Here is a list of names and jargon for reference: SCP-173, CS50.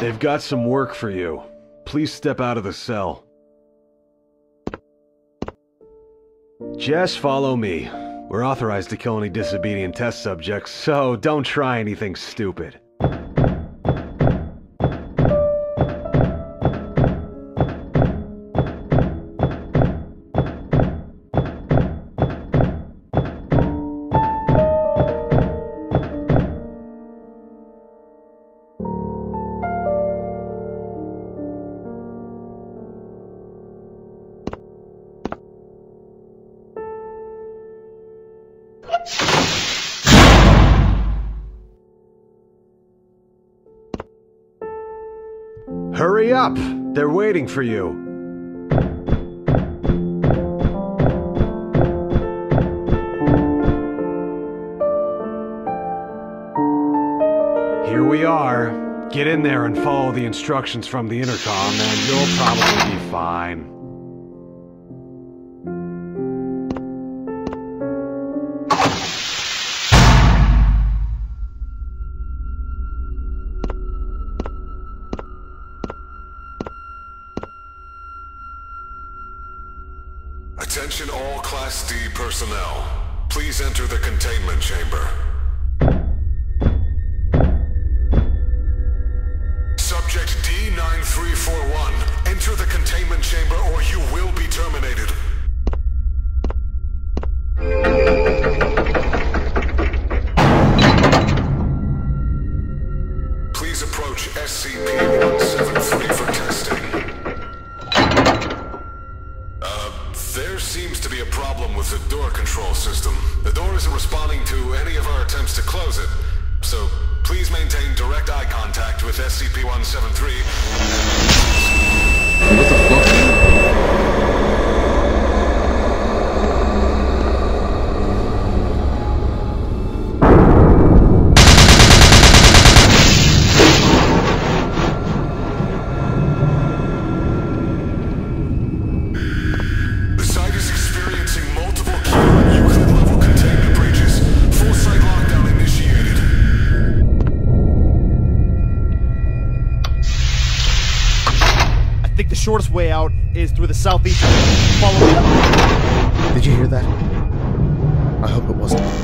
They've got some work for you. Please step out of the cell. Jess, follow me. We're authorized to kill any disobedient test subjects, so don't try anything stupid. Hurry up! They're waiting for you. Here we are. Get in there and follow the instructions from the intercom, and you'll probably be fine. Attention all Class D personnel. Please enter the containment chamber. Subject D9341, enter the containment chamber or you will be terminated. Please approach SCP-173 for testing. There seems to be a problem with the door control system. The door isn't responding to any of our attempts to close it, so please maintain direct eye contact with SCP-173. What the fuck? I think the shortest way out is through the southeast. Follow me. Did you hear that? I hope it wasn't.